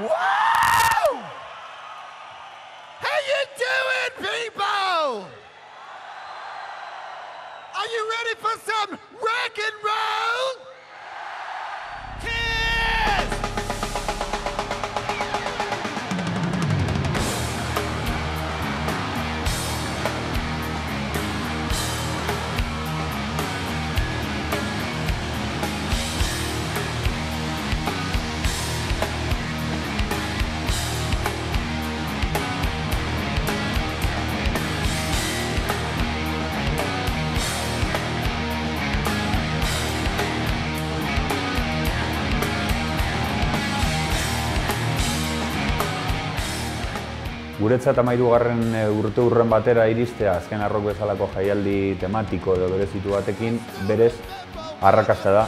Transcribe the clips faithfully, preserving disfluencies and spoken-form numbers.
Woo! How you doing, people? Are you ready for some rock and roll? Kiss! Guretzat hamairugarren urte urren batera iristea Azkena Rock bezalako jaialdi tematiko edo berezitu batekin berez arrakasta da.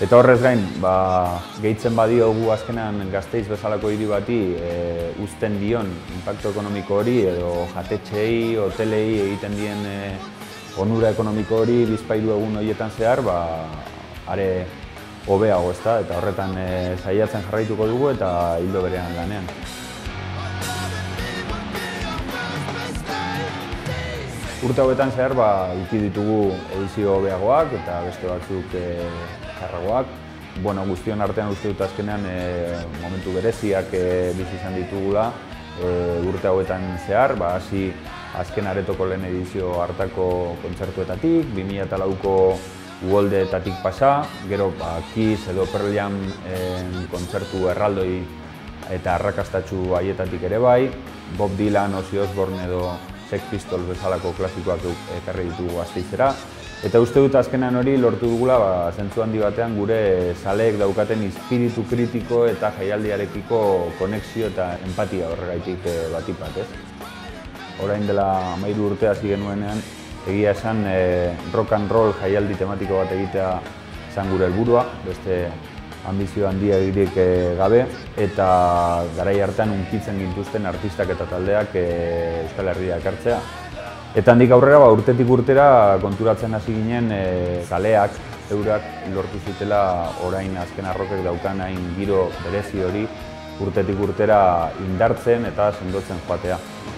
Eta horrez gain, ba, gehitzen badiogu azkenan Gasteiz bezalako hiri bati e, uzten dion impacto ekonomiko hori edo jatetxeei, hotelei egiten dien e, onura ekonomiko hori bizpahiru egun horietan zehar, ba, are hobeago ezta, eta horretan e, saiatzen jarraituko dugu eta hildo berean lanean. Urte hauetan zehar, ba, uki ditugu edizio hobeagoak eta beste batzuk txarragoak. E, bueno, guztion artean uste dut azkenean e, momentu bereziak e, bizi izan ditugula e, urte hauetan zehar, ba, hasi azken aretoko lehen edizio hartako kontzertuetatik, bi mila eta lauko uholdeetatik pasa, gero ba, Kiss edo Pearl Jam e, kontzertu erraldoi eta arrakastatxu haietatik ere bai, Bob Dylan, Ozzy Osbourne edo Sex Pistols bezalako klasikoak ekarri ditugu Gasteizera. Eta uste dut azkenan hori lortu dugula, ba, zentzu handi batean gure zaleek daukaten espiritu kritiko eta jaialdiarekiko konexio eta empatia horregaitik e, batipat, ez? Orain dela hamairu urte hasi genuenean, egia esan e, rock and roll jaialdi tematiko bat egitea izan gure helburua, beste ambizio handia direk e, gabe, eta garai hartan unkitzen gintuzten artistak eta taldeak e, Euskal Herria ekartzea. Eta handik aurrera, ba, urtetik urtera konturatzen hasi ginen zaleak, e, eurak lortu zutela orain Azkena Rockek daukan hain giro berezi hori urtetik urtera indartzen eta sendotzen joatea.